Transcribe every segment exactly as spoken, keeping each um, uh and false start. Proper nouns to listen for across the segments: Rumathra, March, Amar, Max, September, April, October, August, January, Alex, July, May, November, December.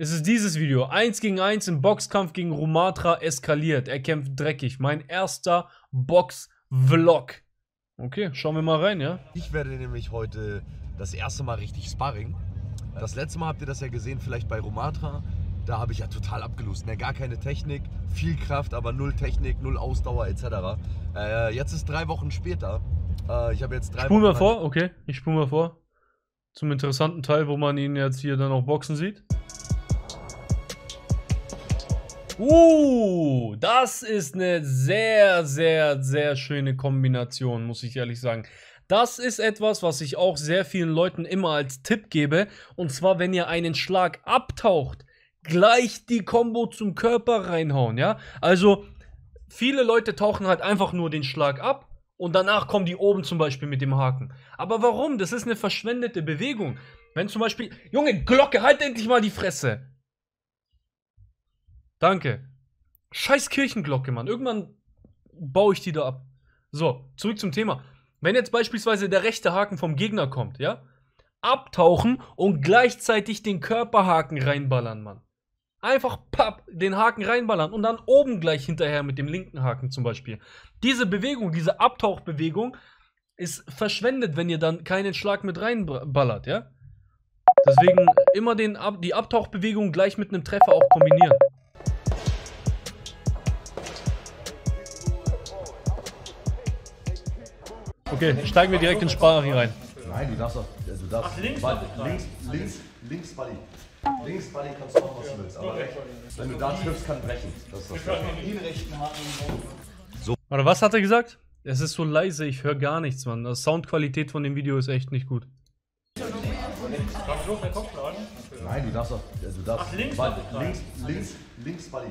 Es ist dieses Video. eins gegen eins im Boxkampf gegen Rumathra eskaliert. Er kämpft dreckig. Mein erster Box-Vlog. Okay, schauen wir mal rein, ja? Ich werde nämlich heute das erste Mal richtig sparring. Das letzte Mal habt ihr das ja gesehen, vielleicht bei Rumathra. Da habe ich ja total abgelost. Ne? Gar keine Technik, viel Kraft, aber null Technik, null Ausdauer et cetera. Äh, jetzt ist drei Wochen später. Äh, ich habe jetzt drei Spulen Wochen... Spulen wir vor, okay. Ich spule mal vor. Zum interessanten Teil, wo man ihn jetzt hier dann auch boxen sieht. Uh, das ist eine sehr, sehr, sehr schöne Kombination, muss ich ehrlich sagen. Das ist etwas, was ich auch sehr vielen Leuten immer als Tipp gebe. Und zwar, wenn ihr einen Schlag abtaucht, gleich die Kombo zum Körper reinhauen, ja? Also, viele Leute tauchen halt einfach nur den Schlag ab und danach kommen die oben zum Beispiel mit dem Haken. Aber warum? Das ist eine verschwendete Bewegung. Wenn zum Beispiel... Junge, Glocke, halt endlich mal die Fresse! Danke. Scheiß Kirchenglocke, Mann. Irgendwann baue ich die da ab. So, zurück zum Thema. Wenn jetzt beispielsweise der rechte Haken vom Gegner kommt, ja? Abtauchen und gleichzeitig den Körperhaken reinballern, Mann. Einfach papp, den Haken reinballern und dann oben gleich hinterher mit dem linken Haken zum Beispiel. Diese Bewegung, diese Abtauchbewegung ist verschwendet, wenn ihr dann keinen Schlag mit reinballert, ja? Deswegen immer den Ab- die Abtauchbewegung gleich mit einem Treffer auch kombinieren. Okay, steigen wir direkt in Sparring rein. Nein, du darfst doch. Du darfst. Ach, links, Ball, links, links, links, Buddy. Links, Buddy kannst du auch, was du willst. Aber rechts, wenn du da triffst, kann brechen. Das ist das. Den rechten Haken. So. Oder was hat er gesagt? Es ist so leise, ich höre gar nichts, Mann. Die Soundqualität von dem Video ist echt nicht gut. Nein, du darfst doch. Du darfst. Ach, links, Ball, links, links, links, Buddy.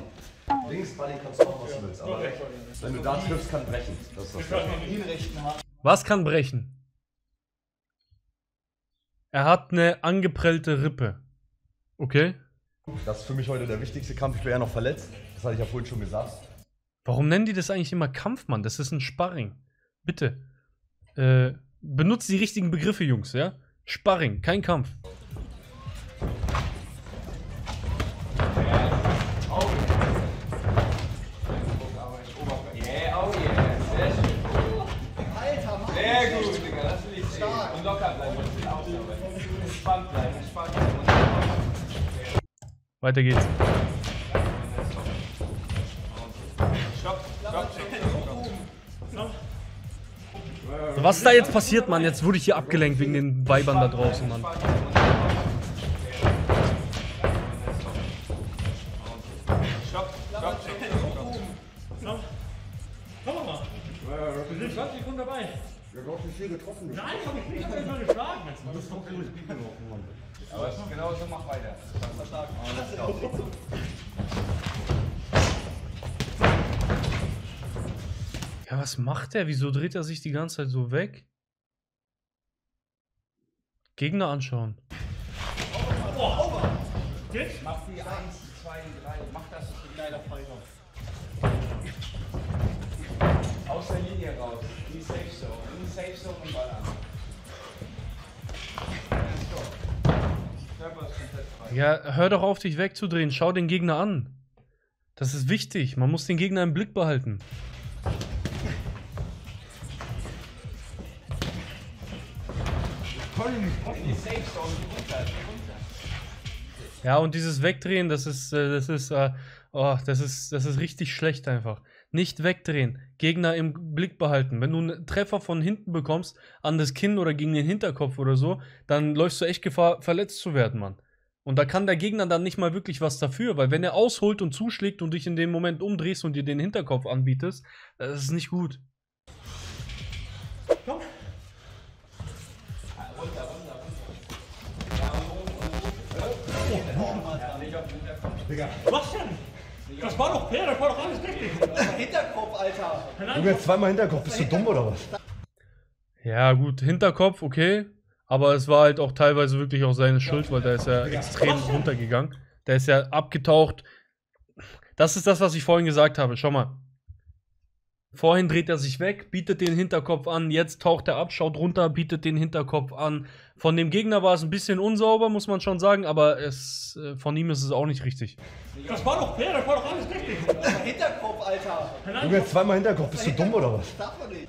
Links, Buddy kannst du auch, was du willst. Aber rechts, wenn du da triffst, kann brechen. Das ist das. Den rechten Haken. Was kann brechen? Er hat eine angeprellte Rippe. Okay. Das ist für mich heute der wichtigste Kampf. Ich bin ja noch verletzt. Das hatte ich ja vorhin schon gesagt. Warum nennen die das eigentlich immer Kampf, Mann? Das ist ein Sparring. Bitte. Äh, benutzt die richtigen Begriffe, Jungs, ja? Sparring, kein Kampf. Weiter geht's. So, was ist da jetzt passiert, Mann? Jetzt wurde ich hier abgelenkt wegen den Weibern da draußen, Mann. Wir sind zwanzig Sekunden dabei. Ich hab auch nicht viel getroffen. Nein, ich hab mich nicht, ich hab nur geschlagen. Das ist doch cool, ich bin getroffen, Mann. Aber genau so, mach weiter. Kannst stark. Ja, was macht der? Wieso dreht er sich die ganze Zeit so weg? Gegner anschauen. Oh, jetzt? Mach die eins, zwei, drei. Mach das leider voll noch. Aus der Linie raus. In die Safe Zone. In die Safe Zone und Ball an. Ja, hör doch auf, dich wegzudrehen. Schau den Gegner an. Das ist wichtig. Man muss den Gegner im Blick behalten. Ja, und dieses Wegdrehen, das ist, das ist, oh, das ist, das ist richtig schlecht einfach. Nicht wegdrehen, Gegner im Blick behalten. Wenn du einen Treffer von hinten bekommst, an das Kinn oder gegen den Hinterkopf oder so, dann läufst du echt Gefahr, verletzt zu werden, Mann. Und da kann der Gegner dann nicht mal wirklich was dafür, weil wenn er ausholt und zuschlägt und dich in dem Moment umdrehst und dir den Hinterkopf anbietest, das ist nicht gut. Komm. Was denn? Das war doch fair, das war doch alles richtig. Hinterkopf, Alter. Junge, zweimal Hinterkopf, bist du dumm oder was? Ja gut, Hinterkopf, okay. Aber es war halt auch teilweise wirklich auch seine Schuld, weil da ist er extrem runtergegangen. Da ist er abgetaucht. Das ist das, was ich vorhin gesagt habe, schau mal. Vorhin dreht er sich weg, bietet den Hinterkopf an, jetzt taucht er ab, schaut runter, bietet den Hinterkopf an. Von dem Gegner war es ein bisschen unsauber, muss man schon sagen, aber es, von ihm ist es auch nicht richtig. Das war doch fair, das war doch alles richtig. Hinterkopf, Alter. Du hast zweimal Hinterkopf, bist du dumm oder was? Das darf man nicht.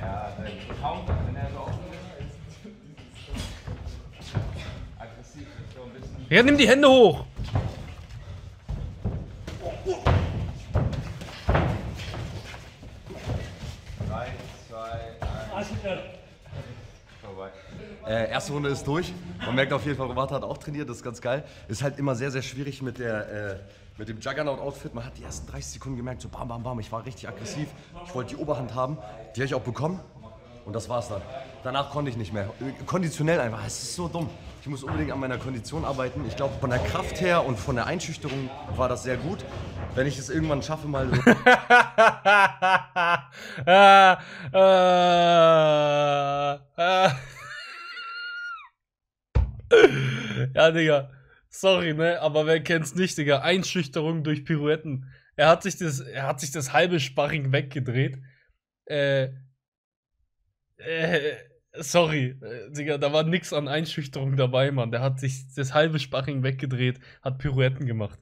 Ja, dein Kampf, wenn er so offen ist. Ja, nimm die Hände hoch! drei, zwei, eins. Vorbei. Äh, erste Runde ist durch. Man merkt auf jeden Fall, Rumathra hat auch trainiert, das ist ganz geil. Ist halt immer sehr, sehr schwierig mit der, äh, mit dem Juggernaut-Outfit. Man hat die ersten dreißig Sekunden gemerkt, so bam, bam, bam, ich war richtig aggressiv. Ich wollte die Oberhand haben, die habe ich auch bekommen. Und das war's dann. Danach konnte ich nicht mehr. Konditionell einfach. Es ist so dumm. Ich muss unbedingt an meiner Kondition arbeiten. Ich glaube, von der Kraft her und von der Einschüchterung war das sehr gut. Wenn ich es irgendwann schaffe, mal so. Ja, Digga. Sorry, ne? Aber wer kennt's nicht, Digga? Einschüchterung durch Pirouetten. Er hat sich das, er hat sich das halbe Sparring weggedreht. Äh. Äh, sorry, Digga, da war nix an Einschüchterung dabei, Mann. Der hat sich das halbe Sparring weggedreht, hat Pirouetten gemacht.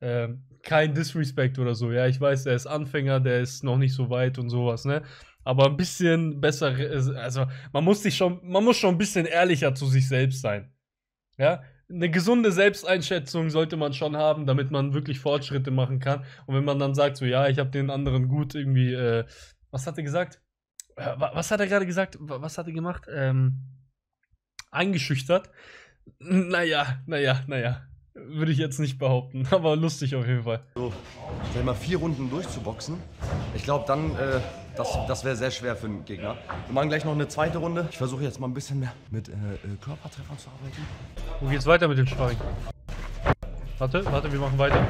Ähm, kein Disrespect oder so. Ja, ich weiß, der ist Anfänger, der ist noch nicht so weit und sowas, ne? Aber ein bisschen besser, also man muss sich schon, man muss schon ein bisschen ehrlicher zu sich selbst sein. Ja? Eine gesunde Selbsteinschätzung sollte man schon haben, damit man wirklich Fortschritte machen kann. Und wenn man dann sagt, so, ja, ich habe den anderen gut irgendwie, äh, was hat er gesagt? Was hat er gerade gesagt? Was hat er gemacht? Ähm, eingeschüchtert? Naja, naja, naja. Würde ich jetzt nicht behaupten, aber lustig auf jeden Fall. So, sag mal, vier Runden durchzuboxen. Ich glaube, dann, äh, das, das wäre sehr schwer für den Gegner. Wir machen gleich noch eine zweite Runde. Ich versuche jetzt mal ein bisschen mehr mit äh, Körpertreffern zu arbeiten. Wo geht's weiter mit dem Sparring? Warte, warte, wir machen weiter.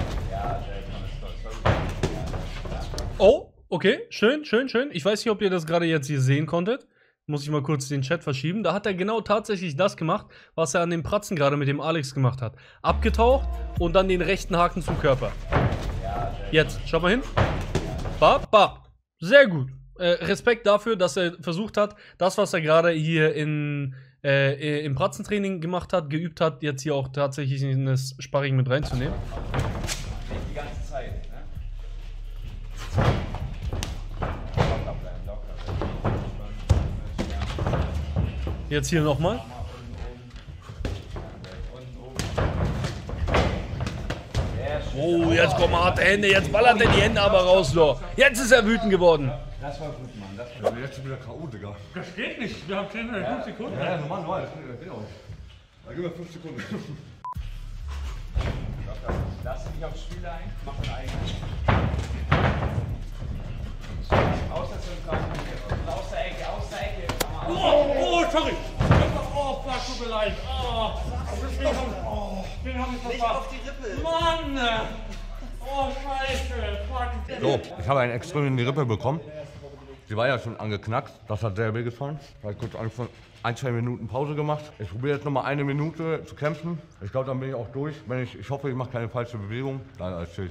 Oh! Okay, schön, schön, schön. Ich weiß nicht, ob ihr das gerade jetzt hier sehen konntet. Muss ich mal kurz den Chat verschieben. Da hat er genau tatsächlich das gemacht, was er an den Pratzen gerade mit dem Alex gemacht hat. Abgetaucht und dann den rechten Haken zum Körper. Jetzt, schau mal hin. Bap, bap. Sehr gut. Äh, Respekt dafür, dass er versucht hat, das, was er gerade hier in, äh, im Pratzentraining gemacht hat, geübt hat, jetzt hier auch tatsächlich in das Sparring mit reinzunehmen. Die ganze Zeit, ne? Jetzt hier nochmal. Oh, jetzt kommen harte Hände. Jetzt ballert er die Hände aber raus, so. Jetzt ist er wütend geworden. Das war gut, Mann. Das war gut. Jetzt wieder K O, Digga. Das geht nicht. Wir haben zehn, fünf Sekunden. Ja, normal, normal. Das geht auch nicht. Da gehen wir fünf Sekunden. Lass dich aufs Spiel ein. Mach dein eigenes. Aus der Ecke. Aus der Ecke. Aus der Ecke. Oh, oh, sorry! Oh, fuck, tut mir leid! Oh, oh, den hab ich verpasst! Nicht auf die Rippe! Mann! Oh, scheiße! Fuck! So, ich habe einen Extrem in die Rippe bekommen. Die war ja schon angeknackt. Das hat sehr weh getan. Ich habe kurz ein, zwei Minuten Pause gemacht. Ich probiere jetzt nochmal eine Minute zu kämpfen. Ich glaube, dann bin ich auch durch. Wenn ich, ich hoffe, ich mache keine falsche Bewegung. Nein, alles chill.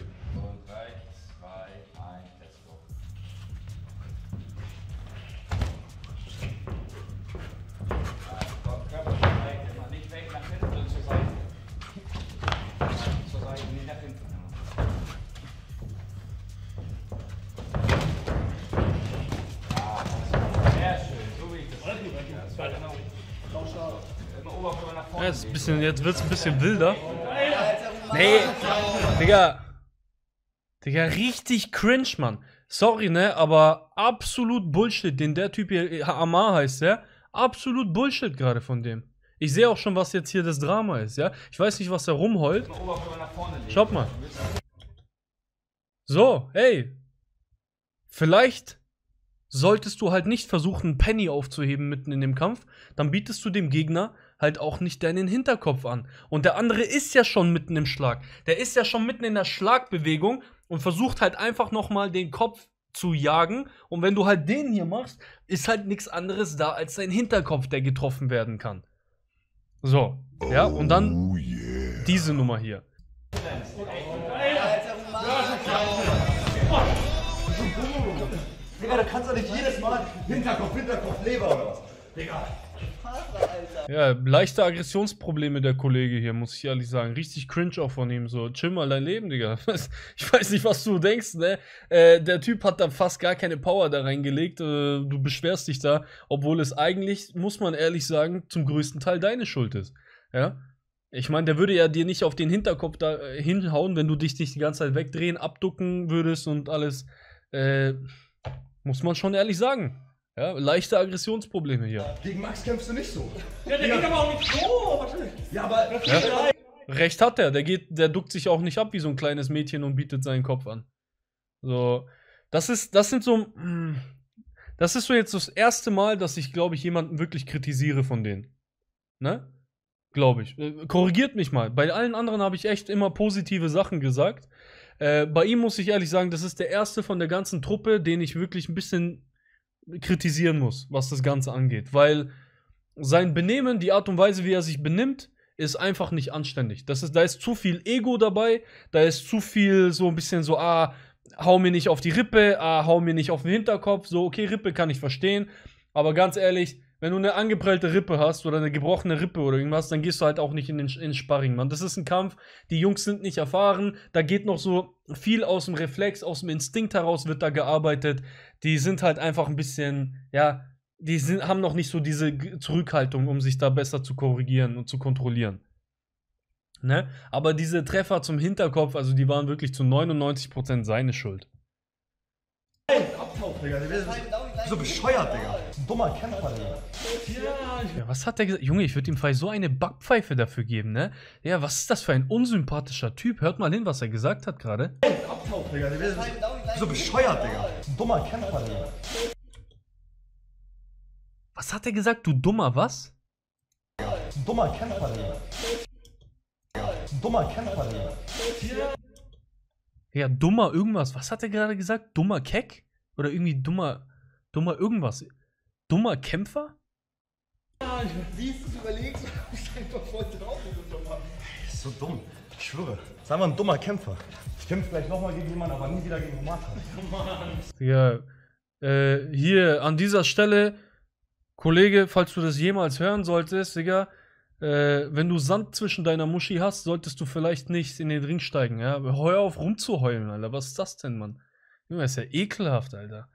Ja, ist ein bisschen, jetzt wird es ein bisschen wilder. Nee, Digga. Digga, richtig cringe, Mann. Sorry, ne, aber absolut Bullshit, den der Typ hier, Amar heißt, ja. Absolut Bullshit gerade von dem. Ich sehe auch schon, was jetzt hier das Drama ist, ja. Ich weiß nicht, was er rumheult. Schaut mal. So, hey. Vielleicht solltest du halt nicht versuchen, einen Penny aufzuheben mitten in dem Kampf. Dann bietest du dem Gegner halt auch nicht deinen Hinterkopf an. Und der andere ist ja schon mitten im Schlag. Der ist ja schon mitten in der Schlagbewegung und versucht halt einfach nochmal den Kopf zu jagen. Und wenn du halt den hier machst, ist halt nichts anderes da als dein Hinterkopf, der getroffen werden kann. So, ja, und dann oh, yeah. diese Nummer hier. Digga, du kannst doch nicht jedes Mal Hinterkopf, Hinterkopf, Leber oder was. Digga. Ja, leichte Aggressionsprobleme der Kollege hier, muss ich ehrlich sagen. Richtig cringe auch von ihm, so, chill mal dein Leben, Digga. Ich weiß nicht, was du denkst, ne? Äh, der Typ hat da fast gar keine Power da reingelegt, äh, du beschwerst dich da, obwohl es eigentlich, muss man ehrlich sagen, zum größten Teil deine Schuld ist, ja? Ich meine, der würde ja dir nicht auf den Hinterkopf da äh, hinhauen, wenn du dich nicht die ganze Zeit wegdrehen, abducken würdest und alles, äh, muss man schon ehrlich sagen. Ja, leichte Aggressionsprobleme hier. Gegen Max kämpfst du nicht so. Ja, der ja. geht aber auch nicht so. Wahrscheinlich. Ja, aber... Ja. Recht hat er. Der, geht, der duckt sich auch nicht ab wie so ein kleines Mädchen und bietet seinen Kopf an. So. Das ist, das sind so... Das ist so jetzt das erste Mal, dass ich, glaube ich, jemanden wirklich kritisiere von denen. Ne? Glaube ich. Korrigiert mich mal. Bei allen anderen habe ich echt immer positive Sachen gesagt. Äh, bei ihm muss ich ehrlich sagen, das ist der erste von der ganzen Truppe, den ich wirklich ein bisschen... kritisieren muss, was das Ganze angeht, weil sein Benehmen, die Art und Weise, wie er sich benimmt, ist einfach nicht anständig. Das ist, da ist zu viel Ego dabei, da ist zu viel so ein bisschen so, ah, hau mir nicht auf die Rippe, ah, hau mir nicht auf den Hinterkopf, so, okay, Rippe kann ich verstehen, aber ganz ehrlich, wenn du eine angeprellte Rippe hast oder eine gebrochene Rippe oder irgendwas, dann gehst du halt auch nicht in den in Sparring, Mann. Das ist ein Kampf, die Jungs sind nicht erfahren, da geht noch so viel aus dem Reflex, aus dem Instinkt heraus wird da gearbeitet. Die sind halt einfach ein bisschen, ja, die sind, haben noch nicht so diese Zurückhaltung, um sich da besser zu korrigieren und zu kontrollieren. Ne? Aber diese Treffer zum Hinterkopf, also die waren wirklich zu neunundneunzig Prozent seine Schuld. Digga, der ist so bescheuert, Digga. Ein dummer Kämpfer, Digga. Ja, was hat der gesagt? Junge, ich würde ihm vielleicht so eine Backpfeife dafür geben, ne? Ja, was ist das für ein unsympathischer Typ? Hört mal hin, was er gesagt hat gerade. Abtauch, Digga, der ist so bescheuert, Digga. Ein dummer Kämpfer, Digga. Was hat er gesagt? Du dummer was? Ein dummer Kämpfer, Digga. Ein dummer Kämpfer, Digga. Ja, dummer irgendwas. Was hat er gerade gesagt? Dummer Keck? Oder irgendwie dummer, dummer irgendwas. Dummer Kämpfer? Ja, ich siehst du, überlegst du, ich einfach voll drauf. Ist so dumm, ich schwöre. Sei mal ein dummer Kämpfer. Ich kämpfe vielleicht nochmal gegen jemanden, aber nie wieder gegen Rumathra. Ja, äh, hier an dieser Stelle, Kollege, falls du das jemals hören solltest, Digga, äh, wenn du Sand zwischen deiner Muschi hast, solltest du vielleicht nicht in den Ring steigen, ja? Hör auf rumzuheulen, Alter, was ist das denn, Mann? Junge, ist ja ekelhaft, Alter.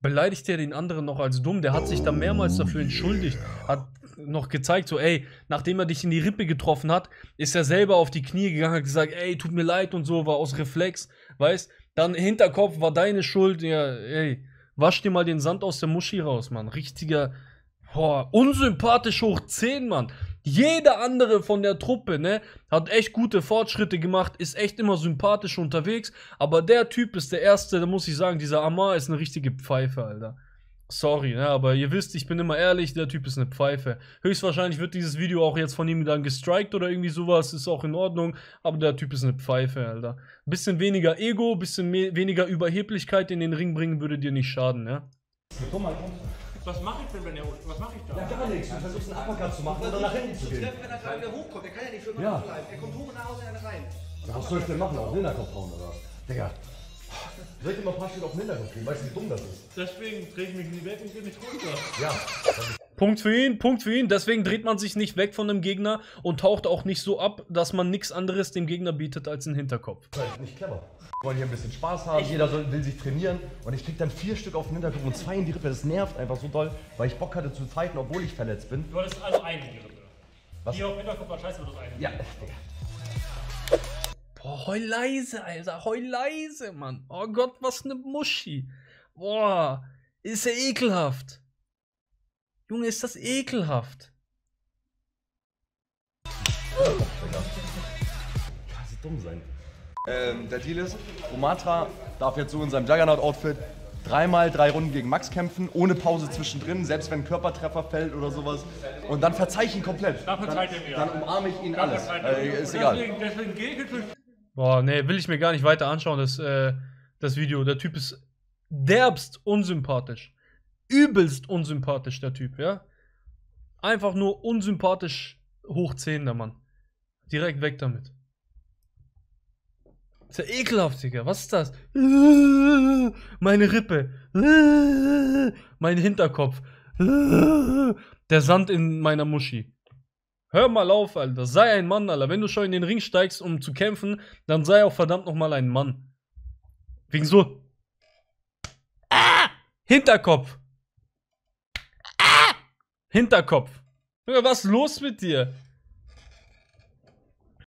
Beleidigt der den anderen noch als dumm? Der hat sich da mehrmals dafür entschuldigt. Hat noch gezeigt, so, ey, nachdem er dich in die Rippe getroffen hat, ist er selber auf die Knie gegangen, hat gesagt, ey, tut mir leid und so, war aus Reflex, weißt? Dann Hinterkopf war deine Schuld, ja, ey, wasch dir mal den Sand aus der Muschi raus, Mann. Richtiger, boah, unsympathisch hoch zehn, Mann. Jeder andere von der Truppe, ne, hat echt gute Fortschritte gemacht, ist echt immer sympathisch unterwegs, aber der Typ ist der Erste, da muss ich sagen, dieser Amar ist eine richtige Pfeife, Alter. Sorry, ne, aber ihr wisst, ich bin immer ehrlich, der Typ ist eine Pfeife. Höchstwahrscheinlich wird dieses Video auch jetzt von ihm dann gestrikt oder irgendwie sowas, ist auch in Ordnung, aber der Typ ist eine Pfeife, Alter. Ein bisschen weniger Ego, ein bisschen mehr, weniger Überheblichkeit in den Ring bringen, würde dir nicht schaden, ne? Komm mal, komm. Was mache ich denn, wenn er hochkommt? Was mache ich da? Ja, gar nichts. Du versuchst einen Uppercut zu machen oder nach hinten zu gehen. Treffen, wenn er gerade wieder hochkommt. Der kann ja nicht für immer ja. bleiben. Er kommt hoch und nach Hause und rein. Ja, was soll ich denn machen? Auf den Hinterkopf hauen oder was? Digga. Ich sollte immer ein paar Stück auf den Hinterkopf gehen. Weißt du, wie dumm das ist? Deswegen drehe ich mich nie weg und gehe nicht runter. Ja. Punkt für ihn, Punkt für ihn. Deswegen dreht man sich nicht weg von dem Gegner und taucht auch nicht so ab, dass man nichts anderes dem Gegner bietet als einen Hinterkopf. Das ist nicht clever. Wir wollen hier ein bisschen Spaß haben, jeder soll, will sich trainieren und ich krieg dann vier Stück auf den Hinterkopf und zwei in die Rippe. Das nervt einfach so doll, weil ich Bock hatte zu fighten, obwohl ich verletzt bin. Du hattest also einen in die Rippe. Was? Hier auf den Hinterkopf war scheiße, aber du hast einen. Ja, Digga. Boah, heul leise, Alter, heul leise, Mann. Oh Gott, was eine Muschi. Boah, ist ja ekelhaft. Junge, ist das ekelhaft. Kann so dumm sein. Ähm, der Deal ist, Rumathra darf jetzt so in seinem Juggernaut-Outfit dreimal drei Runden gegen Max kämpfen, ohne Pause zwischendrin, selbst wenn ein Körpertreffer fällt oder sowas. Und dann verzeih ich ihn komplett. Dann, dann umarme ich ihn alles. Äh, ist egal. Boah, nee, will ich mir gar nicht weiter anschauen, das, äh, das Video. Der Typ ist derbst unsympathisch. Übelst unsympathisch, der Typ, ja. Einfach nur unsympathisch Hoch zehn, der Mann. Direkt weg damit. Ist ja ekelhaft, Digga. Was ist das? Meine Rippe. Mein Hinterkopf. Der Sand in meiner Muschi. Hör mal auf, Alter. Sei ein Mann, Alter. Wenn du schon in den Ring steigst, um zu kämpfen, dann sei auch verdammt nochmal ein Mann. Wegen so. Ah! Hinterkopf. Ah! Hinterkopf. Was ist los mit dir?